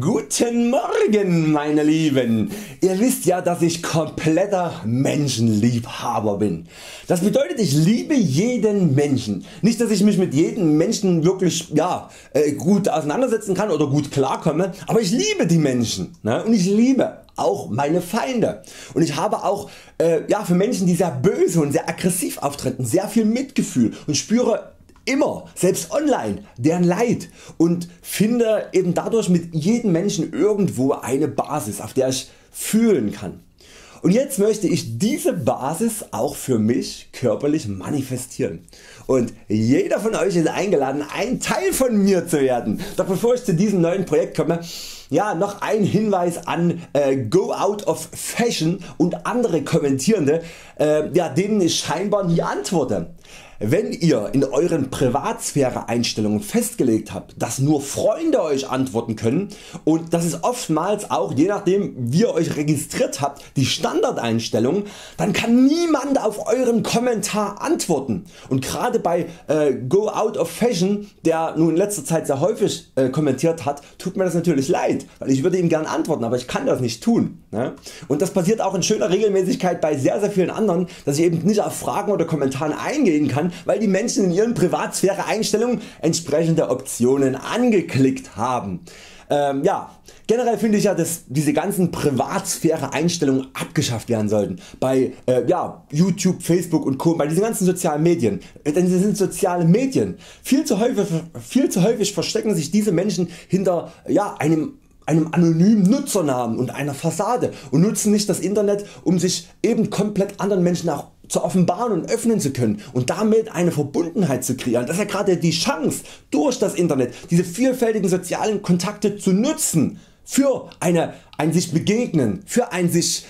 Guten Morgen meine Lieben, ihr wisst ja, dass ich kompletter Menschenliebhaber bin. Das bedeutet, ich liebe jeden Menschen. Nicht, dass ich mich mit jedem Menschen wirklich gut auseinandersetzen kann oder gut klarkomme, aber ich liebe die Menschen, ne? Und ich liebe auch meine Feinde. Und ich habe auch für Menschen, die sehr böse und sehr aggressiv auftreten, sehr viel Mitgefühl und spüre immer, selbst online, deren Leid und finde eben dadurch mit jedem Menschen irgendwo eine Basis, auf der ich fühlen kann. Und jetzt möchte ich diese Basis auch für mich körperlich manifestieren. Und jeder von Euch ist eingeladen, ein Teil von mir zu werden. Doch bevor ich zu diesem neuen Projekt komme, noch ein Hinweis an Go Out of Fashion und andere Kommentierende, denen ich scheinbar nie antworte. Wenn ihr in euren Privatsphäre-Einstellungen festgelegt habt, dass nur Freunde Euch antworten können und das ist oftmals auch, je nachdem wie ihr Euch registriert habt, die Standardeinstellung, dann kann niemand auf Euren Kommentar antworten. Und gerade bei Go Out of Fashion, der nun in letzter Zeit sehr häufig kommentiert hat, tut mir das natürlich leid, weil ich würde ihm gerne antworten, aber ich kann das nicht tun, ne? Und das passiert auch in schöner Regelmäßigkeit bei sehr sehr vielen anderen, dass ich eben nicht auf Fragen oder Kommentaren eingehen kann, weil die Menschen in ihren Privatsphäre-Einstellungen entsprechende Optionen angeklickt haben. Generell finde ich ja, dass diese ganzen Privatsphäre-Einstellungen abgeschafft werden sollten bei YouTube, Facebook und Co., bei diesen ganzen sozialen Medien, denn sie sind soziale Medien. Viel zu häufig verstecken sich diese Menschen hinter einem anonymen Nutzernamen und einer Fassade und nutzen nicht das Internet, um sich eben komplett anderen Menschen auch zu offenbaren und öffnen zu können und damit eine Verbundenheit zu kreieren. Das ist ja gerade die Chance, durch das Internet diese vielfältigen sozialen Kontakte zu nutzen für ein sich begegnen, für ein sich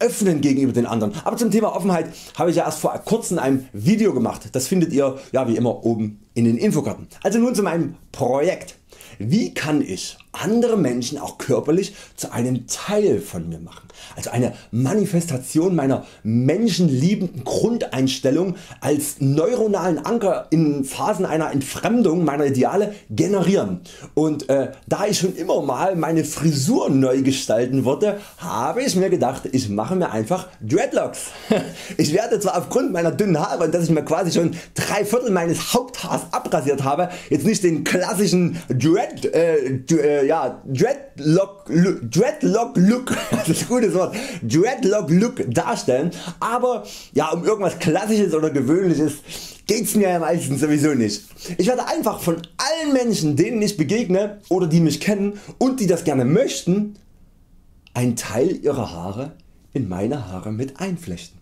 öffnen gegenüber den anderen. Aber zum Thema Offenheit habe ich ja erst vor kurzem ein Video gemacht. Das findet ihr wie immer oben in den Infokarten. Also nun zu meinem Projekt. Wie kann ich andere Menschen auch körperlich zu einem Teil von mir machen? Also eine Manifestation meiner menschenliebenden Grundeinstellung als neuronalen Anker in Phasen einer Entfremdung meiner Ideale generieren. Und da ich schon immer mal meine Frisur neu gestalten wollte, habe ich mir gedacht, ich mache mir einfach Dreadlocks. Ich werde zwar aufgrund meiner dünnen Haare und dass ich mir quasi schon 3/4 meines Haupthaars abrasiert habe, jetzt nicht den klassischen Dreadlock Look, das ist ein gutes Wort, Dreadlock Look darstellen, aber um irgendwas Klassisches oder Gewöhnliches geht's mir ja meistens sowieso nicht. Ich werde einfach von allen Menschen, denen ich begegne oder die mich kennen und die das gerne möchten, einen Teil ihrer Haare in meine Haare mit einflechten.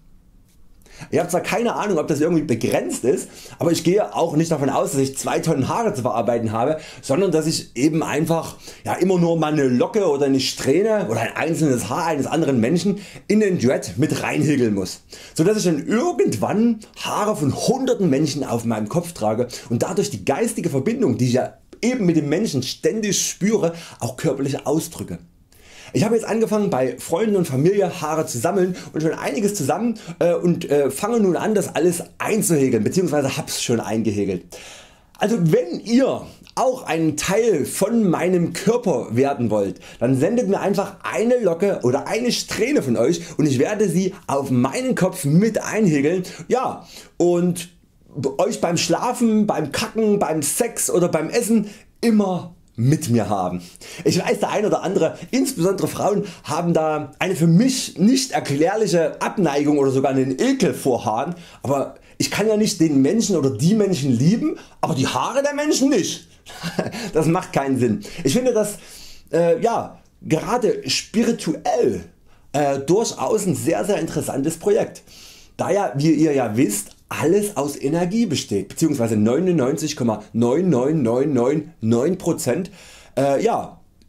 Ich habe zwar keine Ahnung, ob das irgendwie begrenzt ist, aber ich gehe auch nicht davon aus, dass ich 2 Tonnen Haare zu verarbeiten habe, sondern dass ich eben einfach immer nur mal eine Locke oder eine Strähne oder ein einzelnes Haar eines anderen Menschen in den Dread mit reinhäkeln muss, sodass ich dann irgendwann Haare von hunderten Menschen auf meinem Kopf trage und dadurch die geistige Verbindung, die ich eben mit dem Menschen ständig spüre, auch körperlich ausdrücke. Ich habe jetzt angefangen bei Freunden und Familie Haare zu sammeln und schon einiges zusammen und fange nun an, das alles einzuhäkeln bzw. hab's schon eingehäkelt. Also wenn ihr auch einen Teil von meinem Körper werden wollt, dann sendet mir einfach eine Locke oder eine Strähne von Euch und ich werde sie auf meinen Kopf mit einhäkeln, und Euch beim Schlafen, beim Kacken, beim Sex oder beim Essen immer mit mir haben. Ich weiß, der ein oder andere, insbesondere Frauen, haben da eine für mich nicht erklärliche Abneigung oder sogar einen Ekel vor Haaren, aber ich kann ja nicht den Menschen oder die Menschen lieben, aber die Haare der Menschen nicht. Das macht keinen Sinn. Ich finde, dass gerade spirituell durchaus ein sehr sehr interessantes Projekt, da wie ihr wisst, alles aus Energie besteht bzw. 99,99999%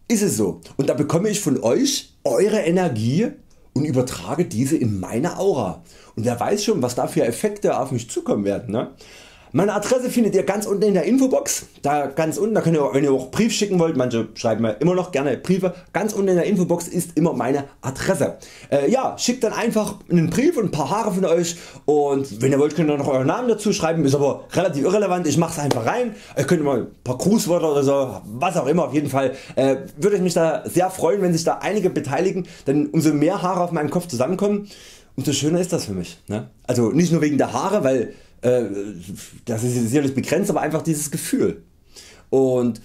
ist es so, und da bekomme ich von Euch Eure Energie und übertrage diese in meine Aura, und wer weiß schon, was da für Effekte auf mich zukommen werden, ne? Meine Adresse findet ihr ganz unten in der Infobox, da ganz unten, da könnt ihr, wenn ihr auch Brief schicken wollt, manche schreiben mir immer noch gerne Briefe, ganz unten in der Infobox ist immer meine Adresse. Ja, schickt dann einfach einen Brief und ein paar Haare von euch, und wenn ihr wollt könnt ihr noch euren Namen dazu schreiben, ist aber relativ irrelevant, ich mache es einfach rein, ihr könnt mal ein paar Grußwörter oder so, was auch immer, auf jeden Fall würde ich mich da sehr freuen, wenn sich da einige beteiligen, denn umso mehr Haare auf meinem Kopf zusammenkommen, umso schöner ist das für mich. Ne? Also nicht nur wegen der Haare, weil das ist sicherlich begrenzt, aber einfach dieses Gefühl. Und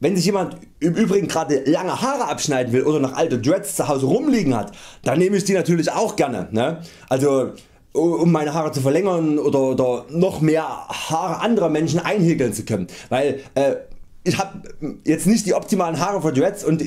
wenn sich jemand im Übrigen gerade lange Haare abschneiden will oder noch alte Dreads zu Hause rumliegen hat, dann nehme ich die natürlich auch gerne. Ne? Also um meine Haare zu verlängern oder noch mehr Haare anderer Menschen einhäkeln zu können. Weil ich habe jetzt nicht die optimalen Haare für Dreads, und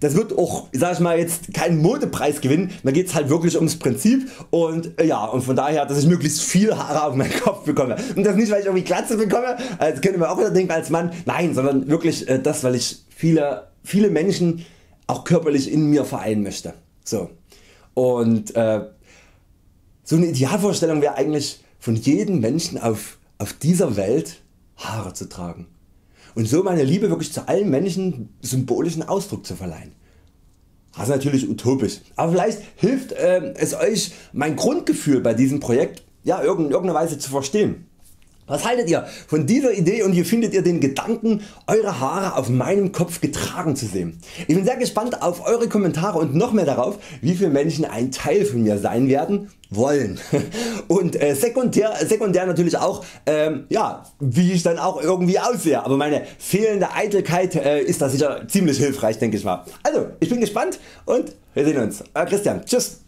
das wird auch, sag ich mal, jetzt keinen Modepreis gewinnen, da geht es halt wirklich ums Prinzip, und ja, und von daher, dass ich möglichst viel Haare auf meinen Kopf bekomme, und das nicht weil ich irgendwie Glatze bekomme, das könnte man auch wieder denken als Mann, nein, sondern wirklich das, weil ich viele Menschen auch körperlich in mir vereinen möchte. So, und so eine Idealvorstellung wäre eigentlich, von jedem Menschen auf dieser Welt Haare zu tragen. Und so meine Liebe wirklich zu allen Menschen symbolischen Ausdruck zu verleihen. Das ist natürlich utopisch, aber vielleicht hilft es euch, mein Grundgefühl bei diesem Projekt ja, irgendeiner Weise zu verstehen. Was haltet ihr von dieser Idee, und wie findet ihr den Gedanken, eure Haare auf meinem Kopf getragen zu sehen? Ich bin sehr gespannt auf eure Kommentare und noch mehr darauf, wie viele Menschen ein Teil von mir sein werden wollen, und sekundär natürlich auch ja, wie ich dann auch irgendwie aussehe, aber meine fehlende Eitelkeit ist da sicher ziemlich hilfreich, denke ich mal. Also ich bin gespannt und wir sehen uns. Christian, tschüss.